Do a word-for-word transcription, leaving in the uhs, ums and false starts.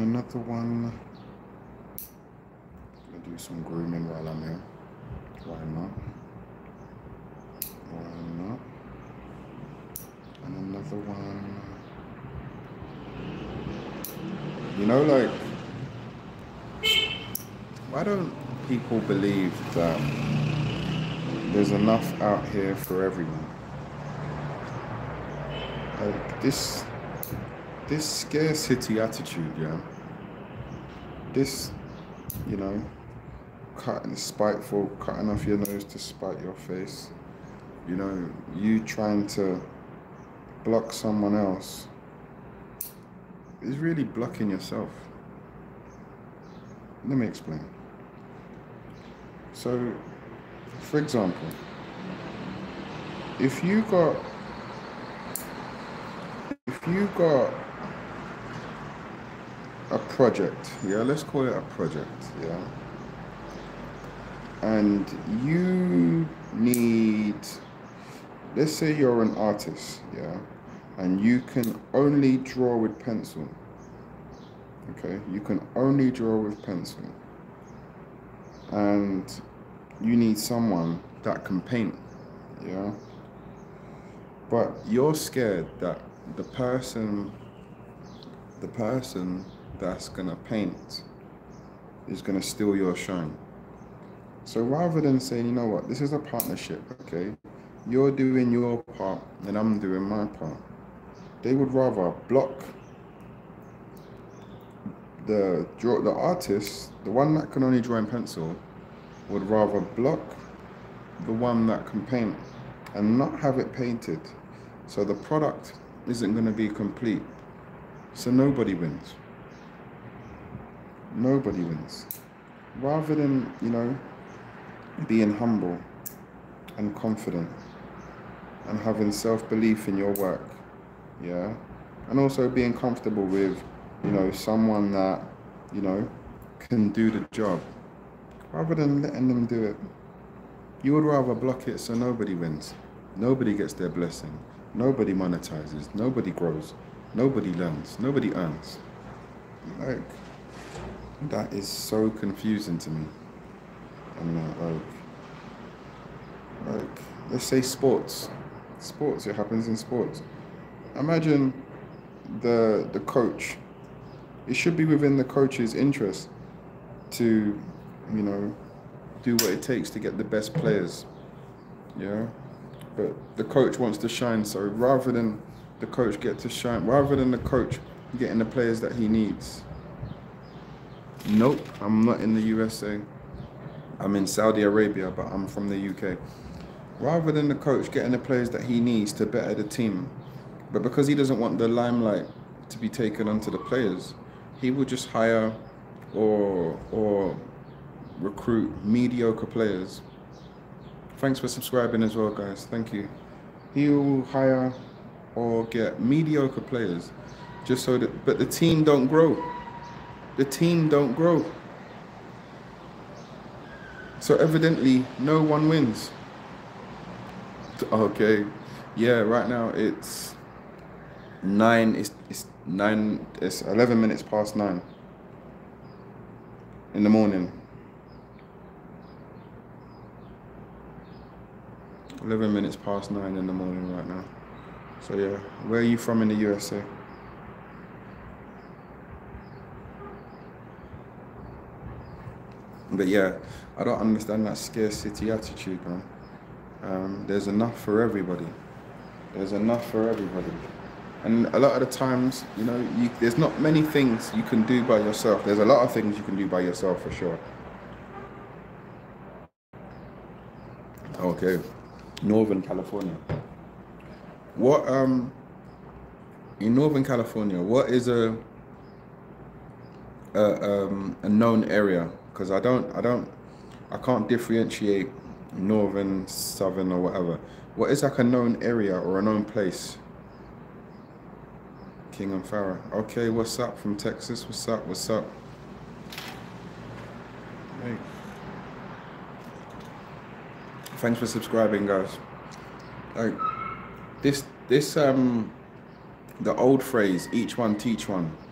and another one. I'm gonna do some grooming while I'm here. Why not? Why not? And another one. You know, like, why don't people believe that there's enough out here for everyone? Like this, this scarcity attitude, yeah. This, you know, cutting spiteful, cutting off your nose to spite your face. You know, you trying to block someone else is really blocking yourself. Let me explain. So, for example, if you got, if you got a project, yeah, let's call it a project, yeah, and you need, let's say you're an artist, yeah, and you can only draw with pencil, okay, you can only draw with pencil, and you need someone that can paint, yeah, but you're scared that the person the person that's gonna paint is gonna steal your shine. So rather than saying, you know what, this is a partnership, okay, you're doing your part and I'm doing my part, they would rather block the draw the artist, the one that can only draw in pencil, would rather block the one that can paint and not have it painted, so the product isn't going to be complete. So nobody wins. Nobody wins. Rather than, you know, being humble and confident and having self-belief in your work, yeah, and also being comfortable with, you know, someone that, you know, can do the job, rather than letting them do it, you would rather block it so nobody wins. Nobody gets their blessing. Nobody monetizes, nobody grows, nobody learns, nobody earns. Like, that is so confusing to me. And uh, like, like, let's say sports. Sports, it happens in sports. Imagine the, the coach. It should be within the coach's interest to, you know, do what it takes to get the best players, yeah? But the coach wants to shine, so rather than the coach get to shine, rather than the coach getting the players that he needs. Nope, I'm not in the U S A. I'm in Saudi Arabia, but I'm from the U K. Rather than the coach getting the players that he needs to better the team, but because he doesn't want the limelight to be taken onto the players, he will just hire or, or recruit mediocre players. Thanks for subscribing as well, guys. Thank you. He'll hire or get mediocre players just so that, but the team don't grow. The team don't grow. So evidently, no one wins. Okay, yeah. Right now it's nine. It's it's nine. It's eleven minutes past nine in the morning. eleven minutes past nine in the morning right now. So yeah, where are you from in the U S A? But yeah, I don't understand that scarcity attitude, man. Um, there's enough for everybody. There's enough for everybody. And a lot of the times, you know, you, there's not many things you can do by yourself. There's a lot of things you can do by yourself for sure. Okay. Northern California. What um in Northern California, what is a a, um, a known area? Because I don't I don't I can't differentiate northern, southern, or whatever. What is like a known area or a known place? King and Farrah. Okay, what's up from Texas? What's up? What's up? Hey. Thanks for subscribing, guys. Like this this um the old phrase, each one teach one,